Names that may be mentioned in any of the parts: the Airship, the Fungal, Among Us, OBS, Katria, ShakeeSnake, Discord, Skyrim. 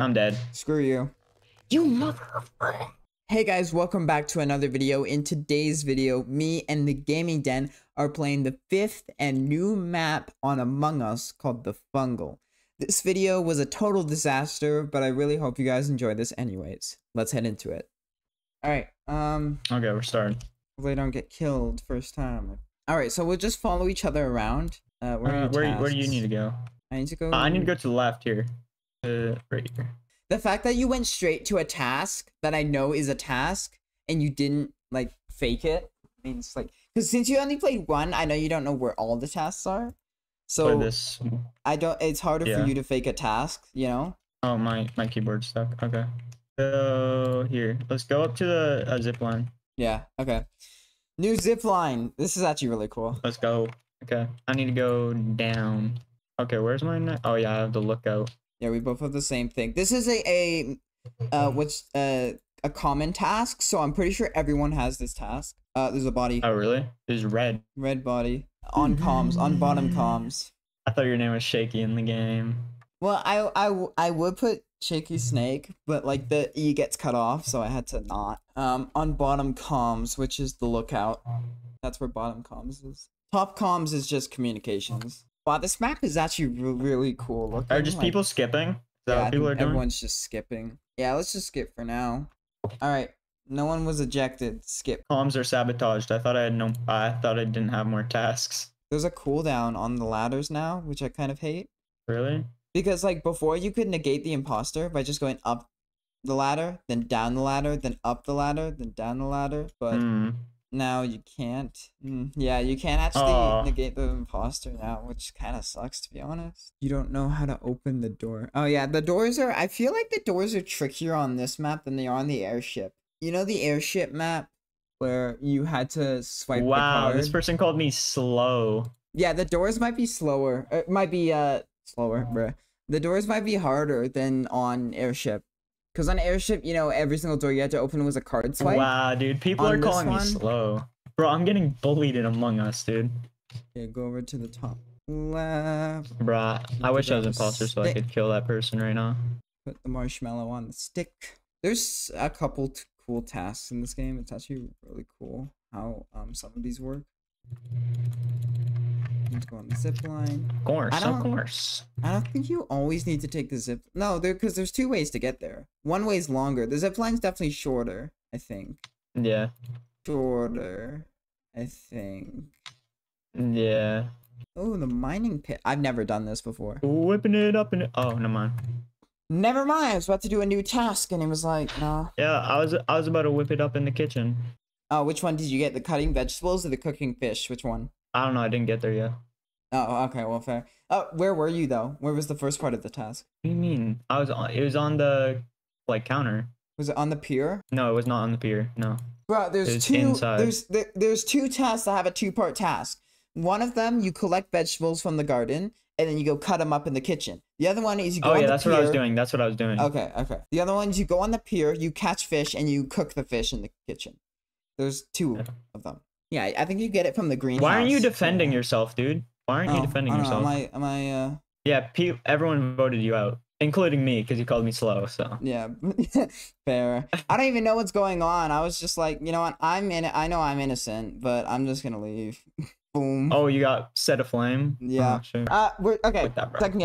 I'm dead. Screw you. You motherfucker. Hey guys, welcome back to another video. In today's video, me and the Gaming Den are playing the 5th and new map on Among Us called the Fungal. This video was a total disaster, but I really hope you guys enjoy this anyways. Let's head into it. Alright, okay, we're starting. Hopefully I don't get killed first time. Alright, so we'll just follow each other around. Where do you need to go? I need to go... I need to go to the left here. Right here. The fact that you went straight to a task that I know is a task and you didn't like fake it means like, because since you only played one, I know you don't know where all the tasks are. So this. I don't. It's harder for you to fake a task, you know. Oh my keyboard's stuck. Okay. So here, let's go up to the zip line. Yeah. Okay. New zip line. This is actually really cool. Let's go. Okay. I need to go down. Okay. Where's my? Oh yeah, I have to look out. Yeah, we both have the same thing. This is a common task, so I'm pretty sure everyone has this task. There's a body. Oh, really? There's red. Red body. On comms, on bottom comms. I thought your name was Shaky in the game. Well, I would put ShakeeSnake, but like the E gets cut off, so I had to not. On bottom comms, which is the lookout. That's where bottom comms is. Top comms is just communications. Wow, this map is actually really cool looking. Are just like, people skipping? So yeah, people are doing? Everyone's just skipping. Yeah, let's just skip for now. All right, no one was ejected. Skip. Comms are sabotaged. I thought I had no. I thought I didn't have more tasks. There's a cooldown on the ladders now, which I kind of hate. Really? Because like before, you could negate the imposter by just going up the ladder, then down the ladder, then up the ladder, then down the ladder, but. Now you can't. Yeah, you can't actually negate the imposter now, which kind of sucks to be honest. You don't know how to open the door. Oh yeah, the doors are, I feel like the doors are trickier on this map than they are on the Airship. You know the Airship map where you had to swipe the card? This person called me slow. Yeah, the doors might be slower. It might be slower, bruh. The doors might be harder than on Airship. Because on Airship, you know, every single door you had to open was a card swipe. Wow, dude. People are calling me slow. Bro, I'm getting bullied in Among Us, dude. Yeah, go over to the top left. Bruh, I wish I was an imposter so I could kill that person right now. Put the marshmallow on the stick. There's a couple cool tasks in this game. It's actually really cool how some of these work. Let's go on the zip line. Of course, of course. I don't think you always need to take the zip. No, because there's two ways to get there. One way is longer. The zip line's definitely shorter, I think. Yeah. Shorter, I think. Yeah. Oh, the mining pit. I've never done this before. Whipping it up and oh, never mind. Never mind. I was about to do a new task, and it was like, nah. Yeah, I was about to whip it up in the kitchen. Oh, which one did you get? The cutting vegetables or the cooking fish? Which one? I don't know. I didn't get there yet. Oh, okay. Well, fair. Oh, where were you though? Where was the first part of the task? What do you mean? I was on. It was on the like counter. Was it on the pier? No, it was not on the pier. No. Bro, there's two. Inside. There's two tasks that have a two-part task. One of them, you collect vegetables from the garden, and then you go cut them up in the kitchen. The other one is you go on the pier. Oh yeah, that's what I was doing. That's what I was doing. Okay, okay. The other one is you go on the pier, you catch fish, and you cook the fish in the kitchen. There's two of them. Yeah, I think you get it from the greenhouse. Why aren't you defending yourself, dude? Why aren't you defending yourself? Am I Yeah, everyone voted you out, including me, because you called me slow, so... Yeah, fair. I don't even know what's going on. I was just like, you know what, I know I'm innocent, but I'm just gonna leave. Boom. Oh, you got set aflame? Yeah. Oh, sure. Okay,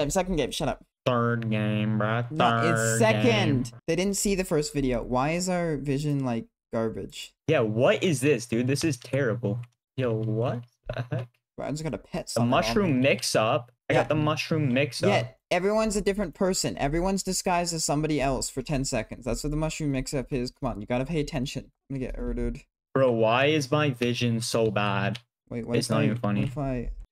second game, shut up. Third game, bro. No, it's second! Game. They didn't see the first video. Why is our vision, like... garbage? Yeah, what is this, dude? This is terrible. Yo, what the heck? Bro, I just got a pet. The mushroom mix-up. I got the mushroom mix-up. Yeah, everyone's a different person. Everyone's disguised as somebody else for 10 seconds. That's what the mushroom mix-up is. Come on, you gotta pay attention. I'm gonna get murdered. Bro, why is my vision so bad? Wait, what? It's not even funny.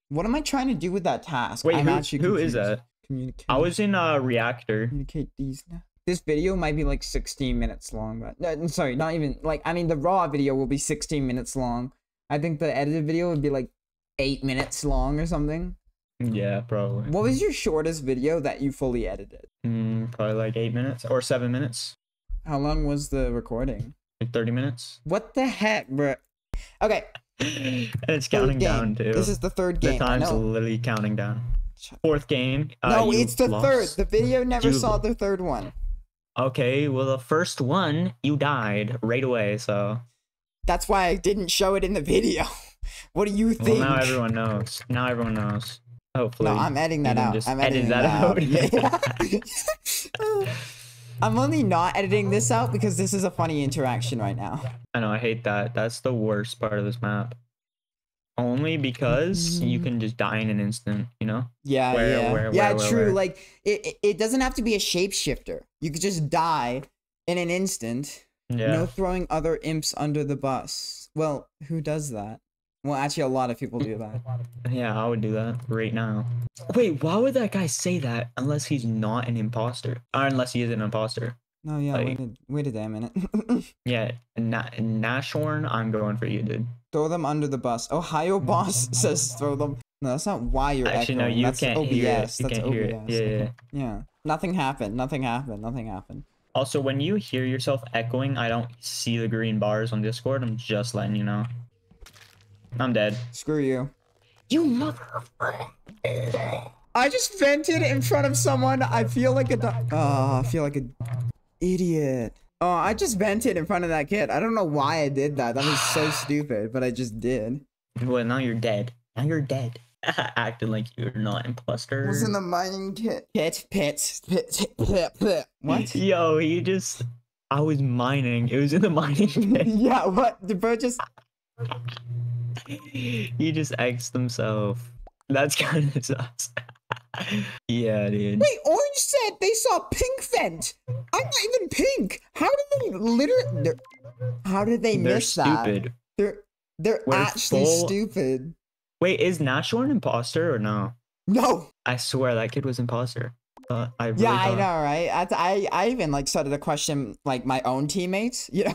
What am I trying to do with that task? Wait, who is that? Communicate. I was in a reactor. Communicate these now. This video might be like 16 minutes long, but no, I'm sorry, not even like, I mean, the raw video will be 16 minutes long. I think the edited video would be like 8 minutes long or something. Yeah, probably. What was your shortest video that you fully edited? Probably like 8 minutes or 7 minutes. How long was the recording? Like 30 minutes. What the heck, bro? Okay. It's counting down, dude. This is the third game. The time's literally counting down. Fourth game. No, it's the third. The video never saw the third one. Okay, well, the first one, you died right away, so. That's why I didn't show it in the video. What do you think? Well, now everyone knows. Now everyone knows. Hopefully. No, I'm editing that out. I'm editing that out. Yeah. I'm only not editing this out because this is a funny interaction right now. I know, I hate that. That's the worst part of this map. Only because you can just die in an instant, you know? Yeah, true. Like, it doesn't have to be a shapeshifter. You could just die in an instant. Yeah. No throwing other imps under the bus. Well, who does that? Well, actually, a lot of people do that. Yeah, I would do that right now. Wait, why would that guy say that unless he's not an imposter? Or unless he is an imposter. No, yeah, like, wait a damn minute. Yeah, Nashorn, I'm going for you, dude. Throw them under the bus. Ohio boss says throw them. No, that's not why you're actually echoing. No, you that's can't OBS. Hear it. You that's can't OBS. Hear it. Yeah. Nothing happened. Also, when you hear yourself echoing, I don't see the green bars on Discord. I'm just letting you know. I'm dead. Screw you. You motherfucker. I just vented in front of someone. I feel like an idiot. Oh, I just vented in front of that kid. I don't know why I did that. That was so stupid, but I just did. Well, now you're dead. Now you're dead. Acting like you're not an imposter. It was in the mining pit. What? Yo, he just... I was mining. It was in the mining pit. Yeah, what? The bird just... He just X'd himself. That's kind of sus. Yeah, dude. Wait, Orange said they saw pink vent. I'm not even pink. How did they literally? How did they miss that? They're stupid. We're actually stupid. Wait, is Nashor an imposter or no? No. I swear that kid was imposter. I know, right? I even like started to question like my own teammates, you know?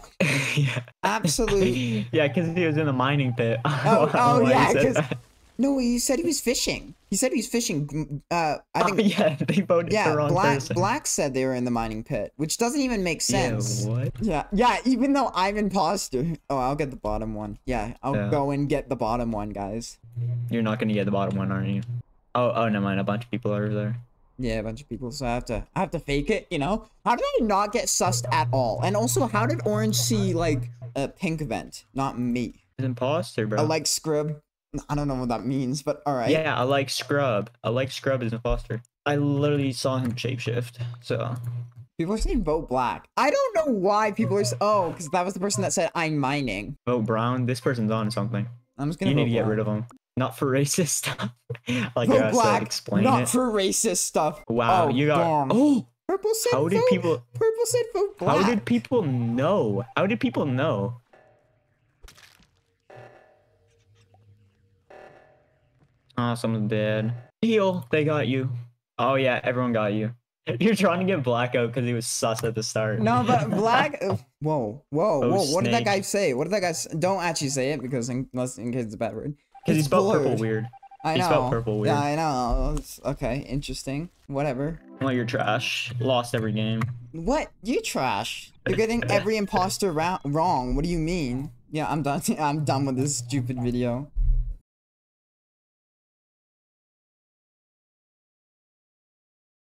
Yeah. Absolutely. Yeah, because he was in the mining pit. Oh yeah, because no, he said he was fishing. He said he was fishing. I think. Oh, yeah, they voted the wrong person. Black said they were in the mining pit, which doesn't even make sense. Yeah, what? Yeah. Even though I'm imposter. Oh, I'll get the bottom one. Yeah, I'll go and get the bottom one, guys. You're not gonna get the bottom one, aren't you? Oh, never mind. A bunch of people are over there. Yeah, a bunch of people, so I have to fake it, you know? How did I not get sussed at all? And also, how did Orange see, like, a pink vent? Not me. It's imposter, bro. I like scrub. I don't know what that means, but alright. Yeah, I like scrub. I like scrub as imposter. I literally saw him shapeshift, so... People are saying vote black. I don't know why people are... Oh, because that was the person that said, I'm mining. Vote brown. This person's on something. I'm just gonna vote black. You need to get rid of him. Not for racist stuff. Like I said, explain not it. Not for racist stuff. Wow, you got. Damn. Oh, purple said. How did vote, people? Purple said vote black. How did people know? How did people know? Oh, someone's dead. Heal. They got you. Oh yeah, everyone got you. You're trying to get black out because he was sus at the start. No, but black. Whoa! What snake. Did that guy say? What did that guy? Say? Don't actually say it because unless in case it's a bad word. Because he spelled purple weird. I know. He spelled purple weird. Yeah, I know. Okay, interesting. Whatever. Well, you're trash. Lost every game. What? You trash. You're getting every imposter wrong. What do you mean? Yeah, I'm done. I'm done with this stupid video.